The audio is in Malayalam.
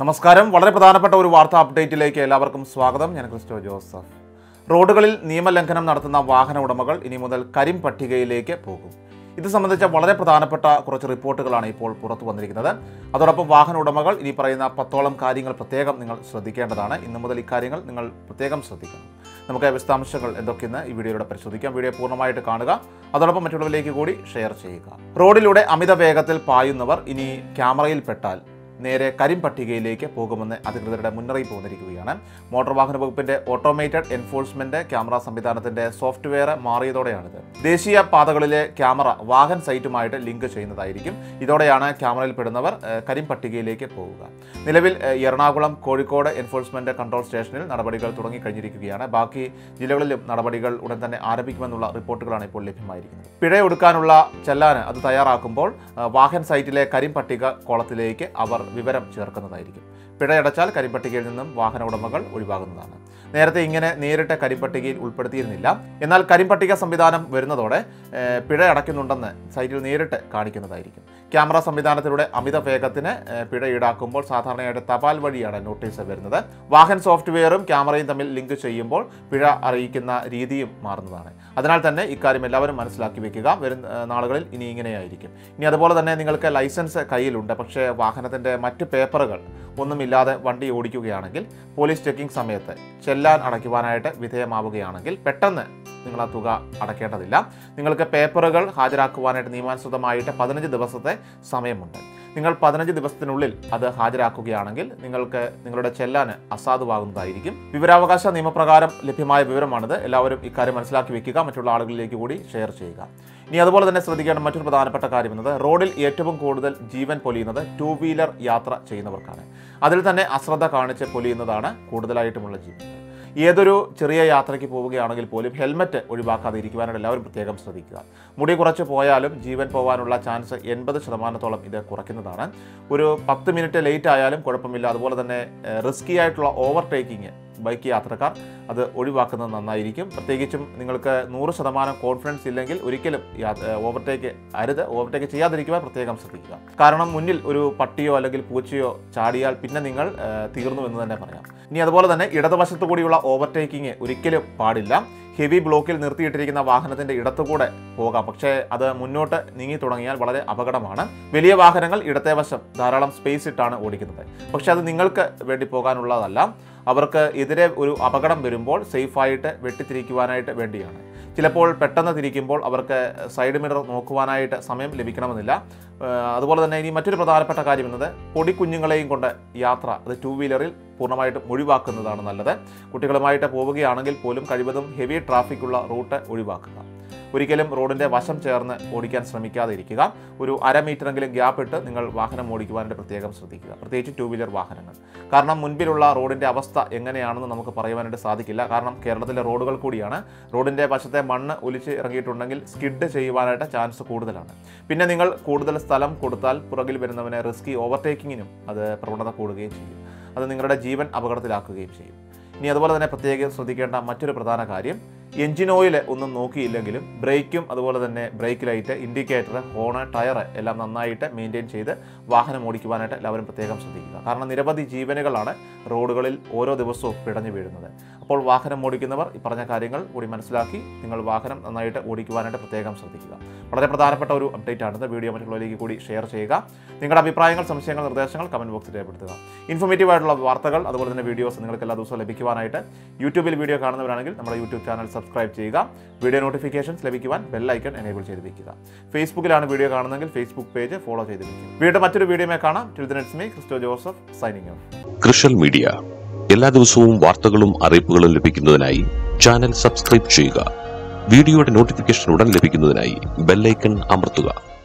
നമസ്കാരം വളരെ പ്രധാനപ്പെട്ട ഒരു വാർത്താ അപ്ഡേറ്റിലേക്ക് എല്ലാവർക്കും സ്വാഗതം ഞാൻ ക്രിസ്റ്റോ ജോസഫ് റോഡുകളിൽ നിയമലംഘനം നടത്തുന്ന വാഹന ഉടമകൾ ഇനി മുതൽ കരിം പട്ടികയിലേക്ക് പോകും ഇത് സംബന്ധിച്ച വളരെ പ്രധാനപ്പെട്ട കുറച്ച് റിപ്പോർട്ടുകളാണ് ഇപ്പോൾ പുറത്തു വന്നിരിക്കുന്നത് അതോടൊപ്പം വാഹന ഉടമകൾ ഇനി പറയുന്ന 10ഓളം കാര്യങ്ങൾ പ്രത്യേകം നിങ്ങൾ ശ്രദ്ധിക്കേണ്ടതാണ് ഇന്നു മുതൽ ഈ കാര്യങ്ങൾ നിങ്ങൾ പ്രത്യേകം ശ്രദ്ധിക്കണം നമുക്ക് വിശദാംശങ്ങൾ എന്തൊക്കെയെന്ന് ഈ വീഡിയോയിലൂടെ പരിശോധിക്കാം വീഡിയോ പൂർണ്ണമായിട്ട് കാണുക അതോടൊപ്പം മറ്റുള്ളവരിലേക്ക് കൂടി ഷെയർ ചെയ്യുക റോഡിലൂടെ അമിത വേഗത്തിൽ പായുന്നവർ ഇനി ക്യാമറയിൽ പെട്ടാൽ നേരെ കരിം പട്ടികയിലേക്ക് പോകുമെന്ന് അധികൃതരുടെ മുന്നറിയിപ്പ് വന്നിരിക്കുകയാണ് മോട്ടോർ വാഹന വകുപ്പിന്റെ ഓട്ടോമേറ്റഡ് എൻഫോഴ്സ്മെന്റ് ക്യാമറ സംവിധാനത്തിന്റെ സോഫ്റ്റ്വെയർ മാറിയതോടെയാണിത് ദേശീയ പാതകളിലെ ക്യാമറ വാഹൻ സൈറ്റുമായിട്ട് ലിങ്ക് ചെയ്യുന്നതായിരിക്കും ഇതോടെയാണ് ക്യാമറയിൽ പെടുന്നവർ കരിം പട്ടികയിലേക്ക് പോവുക നിലവിൽ എറണാകുളം കോഴിക്കോട് എൻഫോഴ്സ്മെന്റ് കൺട്രോൾ സ്റ്റേഷനിൽ നടപടികൾ തുടങ്ങിക്കഴിഞ്ഞിരിക്കുകയാണ് ബാക്കി ജില്ലകളിലും നടപടികൾ ഉടൻ തന്നെ ആരംഭിക്കുമെന്നുള്ള റിപ്പോർട്ടുകളാണ് ഇപ്പോൾ ലഭ്യമായിരിക്കുന്നത് പിഴയൊടുക്കാനുള്ള ചെല്ലാന് അത് തയ്യാറാക്കുമ്പോൾ വാഹൻ സൈറ്റിലെ കരിം പട്ടിക കോളത്തിലേക്ക് അവർ വിവരം ചേർക്കുന്നതായിരിക്കും പിഴയടച്ചാൽ കരിപ്പട്ടികയിൽ നിന്നും വാഹന ഉടമകൾ ഒഴിവാകുന്നതാണ് നേരത്തെ ഇങ്ങനെ നേരിട്ട് കരിപ്പട്ടികയിൽ ഉൾപ്പെടുത്തിയിരുന്നില്ല എന്നാൽ കരിപ്പട്ടിക സംവിധാനം വരുന്നതോടെ പിഴ അടയ്ക്കുന്നുണ്ടെന്ന് സൈറ്റിൽ നേരിട്ട് കാണിക്കുന്നതായിരിക്കും ക്യാമറ സംവിധാനത്തിലൂടെ അമിത വേഗത്തിന് പിഴ ഈടാക്കുമ്പോൾ സാധാരണയായിട്ട് തപാൽ വഴിയാണ് നോട്ടീസ് വരുന്നത് വാഹൻ സോഫ്റ്റ്വെയറും ക്യാമറയും തമ്മിൽ ലിങ്ക് ചെയ്യുമ്പോൾ പിഴ അറിയിക്കുന്ന രീതിയും മാറുന്നതാണ് അതിനാൽ തന്നെ ഇക്കാര്യം എല്ലാവരും മനസ്സിലാക്കി വെക്കുക വരും നാളുകളിൽ ഇനി ഇങ്ങനെയായിരിക്കും ഇനി അതുപോലെ തന്നെ നിങ്ങൾക്ക് ലൈസൻസ് കയ്യിലുണ്ട് പക്ഷേ വാഹനത്തിൻ്റെ മറ്റ് പേപ്പറുകൾ ഒന്നുമില്ലാതെ വണ്ടി ഓടിക്കുകയാണെങ്കിൽ പോലീസ് ചെക്കിംഗ് സമയത്ത് ചെല്ലാൻ അടയ്ക്കുവാനായിട്ട് വിധേയമാവുകയാണെങ്കിൽ പെട്ടെന്ന് നിങ്ങൾ ആ തുക അടയ്ക്കേണ്ടതില്ല നിങ്ങൾക്ക് പേപ്പറുകൾ ഹാജരാക്കുവാനായിട്ട് നിയമാനുസൃതമായിട്ട് 15 ദിവസത്തെ സമയമുണ്ട് നിങ്ങൾ 15 ദിവസത്തിനുള്ളിൽ അത് ഹാജരാക്കുകയാണെങ്കിൽ നിങ്ങളുടെ ചെല്ലാന് അസാധുവാകുന്നതായിരിക്കും വിവരാവകാശ നിയമപ്രകാരം ലഭ്യമായ വിവരമാണിത് എല്ലാവരും ഇക്കാര്യം മനസ്സിലാക്കി വെക്കുക മറ്റുള്ള ആളുകളിലേക്ക് കൂടി ഷെയർ ചെയ്യുക ഇനി അതുപോലെ തന്നെ ശ്രദ്ധിക്കേണ്ട മറ്റൊരു പ്രധാനപ്പെട്ട കാര്യം എന്നത് റോഡിൽ ഏറ്റവും കൂടുതൽ ജീവൻ പൊലിയുന്നത് 2 വീലർ യാത്ര ചെയ്യുന്നവർക്കാണ് അതിൽ തന്നെ അശ്രദ്ധ കാണിച്ച് പൊലിയുന്നതാണ് കൂടുതലായിട്ടുമുള്ള ജീവൻ ഏതൊരു ചെറിയ യാത്രയ്ക്ക് പോവുകയാണെങ്കിൽ പോലും ഹെൽമറ്റ് ഒഴിവാക്കാതെ ഇരിക്കുവാനായിട്ട് എല്ലാവരും പ്രത്യേകം ശ്രദ്ധിക്കുക മുടി കുറച്ച് പോയാലും ജീവൻ പോകാനുള്ള ചാൻസ് 80% ഇത് കുറയ്ക്കുന്നതാണ് ഒരു 10 മിനിറ്റ് ലേറ്റ് ആയാലും കുഴപ്പമില്ല അതുപോലെ തന്നെ റിസ്കി ആയിട്ടുള്ള ഓവർടേക്കിങ് ബൈക്ക് യാത്രക്കാർ അത് ഒഴിവാക്കുന്നത് നന്നായിരിക്കും പ്രത്യേകിച്ചും നിങ്ങൾക്ക് 100% കോൺഫിഡൻസ് ഇല്ലെങ്കിൽ ഒരിക്കലും ഓവർടേക്ക് ചെയ്യാതിരിക്കുവാൻ പ്രത്യേകം ശ്രദ്ധിക്കുക കാരണം മുന്നിൽ ഒരു പട്ടിയോ അല്ലെങ്കിൽ പൂച്ചയോ ചാടിയാൽ പിന്നെ നിങ്ങൾ തീർന്നു എന്ന് തന്നെ പറയാം ഇനി അതുപോലെ തന്നെ ഇടതുവശത്തു കൂടിയുള്ള ഓവർടേക്കിങ് ഒരിക്കലും പാടില്ല ഹെവി ബ്ലോക്കിൽ നിർത്തിയിട്ടിരിക്കുന്ന വാഹനത്തിൻ്റെ ഇടത്തുകൂടെ പോകാം പക്ഷേ അത് മുന്നോട്ട് നീങ്ങി തുടങ്ങിയാൽ വളരെ അപകടമാണ് വലിയ വാഹനങ്ങൾ ഇടത്തെ വശം ധാരാളം സ്പേസ് ഇട്ടാണ് ഓടിക്കുന്നത് പക്ഷേ അത് നിങ്ങൾക്ക് വേണ്ടി പോകാനുള്ളതല്ല അവർക്ക് എതിരെ ഒരു അപകടം വരുമ്പോൾ സേഫായിട്ട് വെട്ടിത്തിരിക്കുവാനായിട്ട് വേണ്ടിയാണ് ചിലപ്പോൾ പെട്ടെന്ന് തിരിക്കുമ്പോൾ അവർക്ക് സൈഡ് മിറർ നോക്കുവാനായിട്ട് സമയം ലഭിക്കണമെന്നില്ല അതുപോലെ തന്നെ ഇനി മറ്റൊരു പ്രധാനപ്പെട്ട കാര്യം എന്നത് പൊടിക്കുഞ്ഞുങ്ങളെയും കൊണ്ട് യാത്ര അത് 2 വീലറിൽ പൂർണ്ണമായിട്ടും ഒഴിവാക്കുന്നതാണ് നല്ലത് കുട്ടികളുമായിട്ട് പോവുകയാണെങ്കിൽ പോലും കഴിവതും ഹെവി ട്രാഫിക്കുള്ള റൂട്ട് ഒഴിവാക്കുക ഒരിക്കലും റോഡിൻ്റെ വശം ചേർന്ന് ഓടിക്കാൻ ശ്രമിക്കാതെ ഇരിക്കുക ഒരു 1/2 മീറ്ററെങ്കിലും ഗ്യാപ്പ് ഇട്ട് നിങ്ങൾ വാഹനം ഓടിക്കുവാനായിട്ട് പ്രത്യേകം ശ്രദ്ധിക്കുക പ്രത്യേകിച്ച് 2 വീലർ വാഹനങ്ങൾ കാരണം മുൻപിലുള്ള റോഡിൻ്റെ അവസ്ഥ എങ്ങനെയാണെന്ന് നമുക്ക് പറയുവാനായിട്ട് സാധിക്കില്ല കാരണം കേരളത്തിലെ റോഡുകൾ കൂടിയാണ് റോഡിൻ്റെ വശത്തെ മണ്ണ് ഒലിച്ച് ഇറങ്ങിയിട്ടുണ്ടെങ്കിൽ സ്കിഡ് ചെയ്യുവാനായിട്ട് ചാൻസ് കൂടുതലാണ് പിന്നെ നിങ്ങൾ കൂടുതൽ സ്ഥലം കൊടുത്താൽ പുറകിൽ വരുന്നവനെ റിസ്കി ഓവർടേക്കിങ്ങിനും അത് പ്രവണത കൂടുകയും ചെയ്യും അത് നിങ്ങളുടെ ജീവൻ അപകടത്തിലാക്കുകയും ചെയ്യും ഇനി അതുപോലെ തന്നെ പ്രത്യേകം ശ്രദ്ധിക്കേണ്ട മറ്റൊരു പ്രധാന കാര്യം എൻജിൻ ഓയിൽ ഒന്നും നോക്കിയില്ലെങ്കിലും ബ്രേക്കും അതുപോലെ തന്നെ brake light indicator horn tyre എല്ലാം നന്നായിട്ട് മെയിൻറ്റെയിൻ ചെയ്ത് വാഹനം ഓടിക്കുവാനായിട്ട് എല്ലാവരും പ്രത്യേകം ശ്രദ്ധിക്കുക കാരണം നിരവധി ജീവനുകളാണ് റോഡുകളിൽ ഓരോ ദിവസവും പിടഞ്ഞു വീഴുന്നത് അപ്പോൾ വാഹനം ഓടിക്കുന്നവർ ഈ പറഞ്ഞ കാര്യങ്ങൾ കൂടി മനസ്സിലാക്കി നിങ്ങൾ വാഹനം നന്നായിട്ട് ഓടിക്കുവാനായിട്ട് പ്രത്യേകം ശ്രദ്ധിക്കുക വളരെ പ്രധാനപ്പെട്ട ഒരു അപ്ഡേറ്റാണിത് വീഡിയോ മറ്റുള്ളവരിലേക്ക് കൂടി ഷെയർ ചെയ്യുക നിങ്ങളുടെ അഭിപ്രായങ്ങൾ സംശയങ്ങൾ നിർദ്ദേശങ്ങൾ കമൻറ്റ് ബോക്സിൽ രേഖപ്പെടുത്തുക ഇൻഫോർമേറ്റീവ് ആയിട്ടുള്ള വാർത്തകൾ അതുപോലെ തന്നെ വീഡിയോസ് നിങ്ങൾക്ക് എല്ലാ ദിവസവും ലഭിക്കുവാനായിട്ട് യൂട്യൂബിൽ വീഡിയോ കാണുന്നവരാണെങ്കിൽ നമ്മുടെ യൂട്യൂബ് ചാനൽ സബ്സ്ക്രൈബ് ചെയ്യുക വീഡിയോ നോട്ടിഫിക്കേഷൻസ് ലഭിക്കുവാൻ ബെൽ ഐക്കൺ എനേബിൾ ചെയ്ത് വെക്കുക ഫേസ്ബുക്കിലാണ് വീഡിയോ കാണുന്നതെങ്കിൽ ഫേസ്ബുക്ക് പേജ് ഫോളോ ചെയ്ത് വെക്കുക വീണ്ടും മറ്റൊരു വീഡിയോമേ കാണാം till then it's me Christo Joseph signing off ക്രിഷൽ media എല്ലാ ദിവസവും വാർത്തകളും അറിയിപ്പുകളും ലഭിക്കുന്നതിനായി ചാനൽ സബ്സ്ക്രൈബ് ചെയ്യുക വീഡിയോയുടെ നോട്ടിഫിക്കേഷൻ ഉടൻ ലഭിക്കുന്നതിനായി ബെൽ ഐക്കൺ അമർത്തുക